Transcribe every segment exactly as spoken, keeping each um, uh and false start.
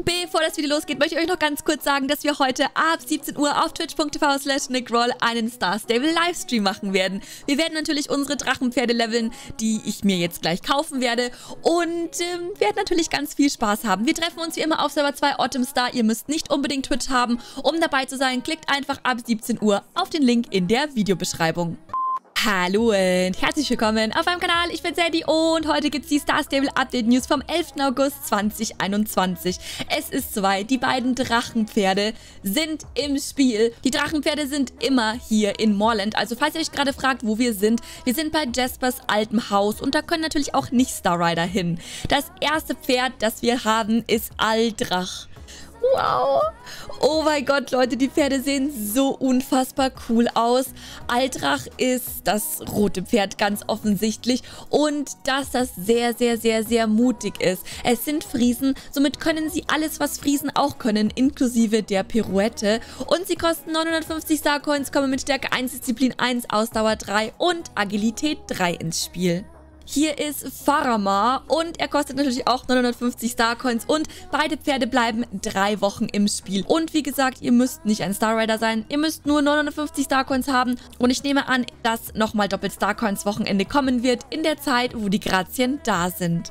Bevor das Video losgeht, möchte ich euch noch ganz kurz sagen, dass wir heute ab siebzehn Uhr auf twitch.tv slash Nickrauhl einen Star Stable Livestream machen werden. Wir werden natürlich unsere Drachenpferde leveln, die ich mir jetzt gleich kaufen werde, und ähm, werden natürlich ganz viel Spaß haben. Wir treffen uns wie immer auf Server zwei AUTUMN STAR. Ihr müsst nicht unbedingt Twitch haben, um dabei zu sein. Klickt einfach ab siebzehn Uhr auf den Link in der Videobeschreibung. Hallo und herzlich willkommen auf meinem Kanal. Ich bin Sandy und heute gibt es die Star Stable Update News vom elften August zweitausendeinundzwanzig. Es ist soweit, die beiden Drachenpferde sind im Spiel. Die Drachenpferde sind immer hier in Moreland. Also falls ihr euch gerade fragt, wo wir sind, wir sind bei Jespers altem Haus und da können natürlich auch nicht Starrider hin. Das erste Pferd, das wir haben, ist Aldrach. Wow. Oh mein Gott, Leute, die Pferde sehen so unfassbar cool aus. Aldrach ist das rote Pferd, ganz offensichtlich. Und dass das sehr, sehr, sehr, sehr mutig ist. Es sind Friesen, somit können sie alles, was Friesen auch können, inklusive der Pirouette. Und sie kosten neunhundertfünfzig Starcoins, kommen mit Stärke eins, Disziplin eins, Ausdauer drei und Agilität drei ins Spiel. Hier ist Faramawr und er kostet natürlich auch neunhundertfünfzig Starcoins und beide Pferde bleiben drei Wochen im Spiel. Und wie gesagt, ihr müsst nicht ein Starrider sein, ihr müsst nur neunhundertfünfzig Starcoins haben und ich nehme an, dass nochmal doppelt Starcoins Wochenende kommen wird in der Zeit, wo die Grazien da sind.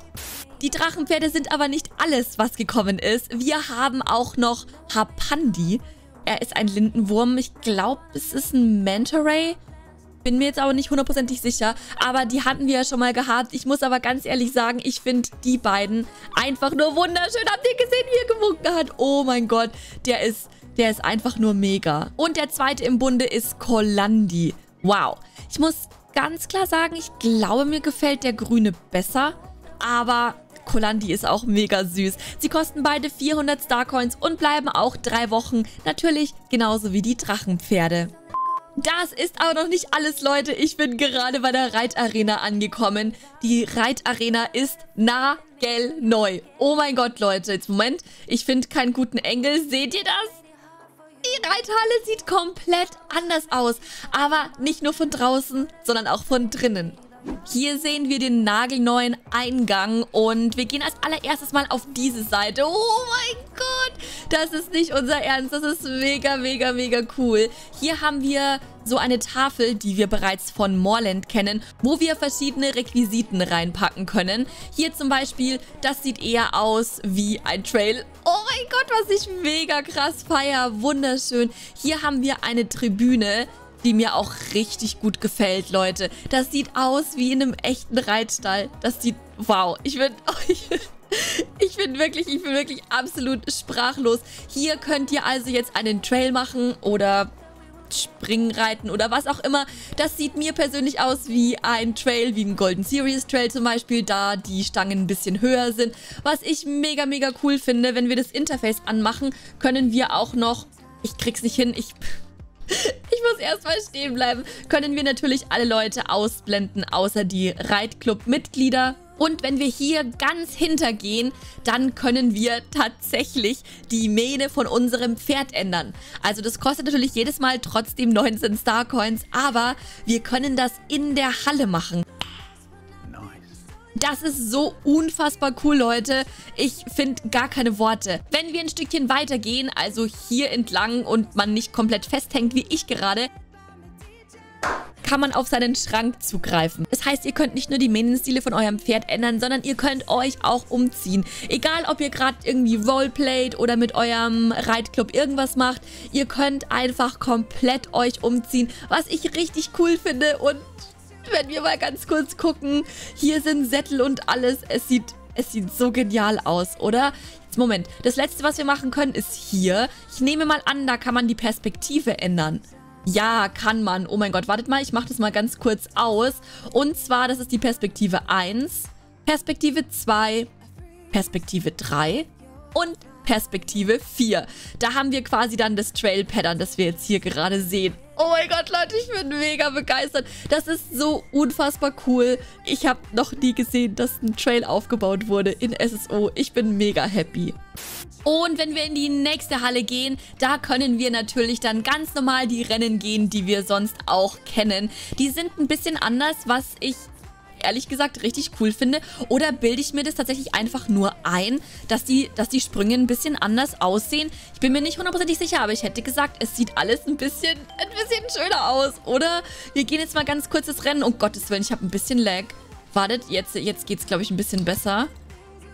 Die Drachenpferde sind aber nicht alles, was gekommen ist. Wir haben auch noch Hapandi. Er ist ein Lindenwurm. Ich glaube, es ist ein Manta Ray. Bin mir jetzt aber nicht hundertprozentig sicher, aber die hatten wir ja schon mal gehabt. Ich muss aber ganz ehrlich sagen, ich finde die beiden einfach nur wunderschön. Habt ihr gesehen, wie er gewunken hat? Oh mein Gott, der ist, der ist einfach nur mega. Und der zweite im Bunde ist Colandi. Wow. Ich muss ganz klar sagen, ich glaube, mir gefällt der grüne besser, aber Colandi ist auch mega süß. Sie kosten beide vierhundert Starcoins und bleiben auch drei Wochen, natürlich genauso wie die Drachenpferde. Das ist aber noch nicht alles, Leute. Ich bin gerade bei der Reitarena angekommen. Die Reitarena ist nagelneu. Oh mein Gott, Leute. Jetzt, Moment. Ich finde keinen guten Engel. Seht ihr das? Die Reithalle sieht komplett anders aus. Aber nicht nur von draußen, sondern auch von drinnen. Hier sehen wir den nagelneuen Eingang und wir gehen als allererstes mal auf diese Seite. Oh mein Gott, das ist nicht unser Ernst. Das ist mega, mega, mega cool. Hier haben wir so eine Tafel, die wir bereits von Moreland kennen, wo wir verschiedene Requisiten reinpacken können. Hier zum Beispiel, das sieht eher aus wie ein Trail. Oh mein Gott, was ich mega krass feiere. Wunderschön. Hier haben wir eine Tribüne, die mir auch richtig gut gefällt, Leute. Das sieht aus wie in einem echten Reitstall. Das sieht... Wow. Ich bin... Oh, ich, ich bin wirklich... Ich bin wirklich absolut sprachlos. Hier könnt ihr also jetzt einen Trail machen oder springen, reiten oder was auch immer. Das sieht mir persönlich aus wie ein Trail, wie ein Golden Series Trail zum Beispiel, da die Stangen ein bisschen höher sind. Was ich mega, mega cool finde, wenn wir das Interface anmachen, können wir auch noch... Ich krieg's nicht hin, ich... Ich muss erstmal stehen bleiben. Können wir natürlich alle Leute ausblenden, außer die Reitclub-Mitglieder. Und wenn wir hier ganz hintergehen, dann können wir tatsächlich die Mähne von unserem Pferd ändern. Also das kostet natürlich jedes Mal trotzdem neunzehn Starcoins, aber wir können das in der Halle machen. Das ist so unfassbar cool, Leute. Ich finde gar keine Worte. Wenn wir ein Stückchen weitergehen, also hier entlang und man nicht komplett festhängt, wie ich gerade, kann man auf seinen Schrank zugreifen. Das heißt, ihr könnt nicht nur die Mähnenstile von eurem Pferd ändern, sondern ihr könnt euch auch umziehen. Egal, ob ihr gerade irgendwie Roleplayt oder mit eurem Reitclub irgendwas macht, ihr könnt einfach komplett euch umziehen, was ich richtig cool finde. Und wenn wir mal ganz kurz gucken, hier sind Sättel und alles. Es sieht, es sieht so genial aus, oder? Jetzt Moment, das letzte, was wir machen können, ist hier. Ich nehme mal an, da kann man die Perspektive ändern. Ja, kann man. Oh mein Gott, wartet mal, ich mache das mal ganz kurz aus. Und zwar, das ist die Perspektive eins, Perspektive zwei, Perspektive drei und Perspektive vier. Da haben wir quasi dann das Trail-Pattern, das wir jetzt hier gerade sehen. Oh mein Gott, Leute, ich bin mega begeistert. Das ist so unfassbar cool. Ich habe noch nie gesehen, dass ein Trail aufgebaut wurde in S S O. Ich bin mega happy. Und wenn wir in die nächste Halle gehen, da können wir natürlich dann ganz normal die Rennen gehen, die wir sonst auch kennen. Die sind ein bisschen anders, was ich ehrlich gesagt richtig cool finde. Oder bilde ich mir das tatsächlich einfach nur ein, dass die, dass die Sprünge ein bisschen anders aussehen. Ich bin mir nicht hundertprozentig sicher, aber ich hätte gesagt, es sieht alles ein bisschen, ein bisschen schöner aus. Oder wir gehen jetzt mal ganz kurz das Rennen. Um Gottes Willen, ich habe ein bisschen Lag. Wartet, jetzt, jetzt geht es, glaube ich, ein bisschen besser.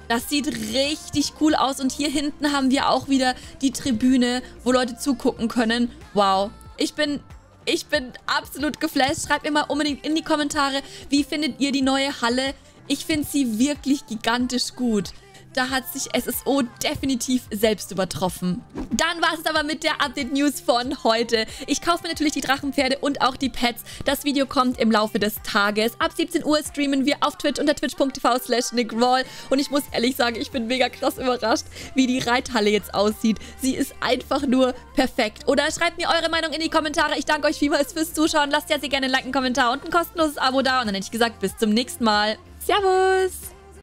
Das sieht richtig cool aus. Und hier hinten haben wir auch wieder die Tribüne, wo Leute zugucken können. Wow. Ich bin... Ich bin absolut geflasht. Schreibt mir mal unbedingt in die Kommentare, wie findet ihr die neue Halle? Ich finde sie wirklich gigantisch gut. Da hat sich S S O definitiv selbst übertroffen. Dann war es aber mit der Update-News von heute. Ich kaufe mir natürlich die Drachenpferde und auch die Pets. Das Video kommt im Laufe des Tages. Ab siebzehn Uhr streamen wir auf Twitch unter twitch punkt tv slash Nickrauhl. Und ich muss ehrlich sagen, ich bin mega krass überrascht, wie die Reithalle jetzt aussieht. Sie ist einfach nur perfekt. Oder schreibt mir eure Meinung in die Kommentare. Ich danke euch vielmals fürs Zuschauen. Lasst ja sehr gerne einen Like, einen Kommentar und ein kostenloses Abo da. Und dann hätte ich gesagt, bis zum nächsten Mal. Servus!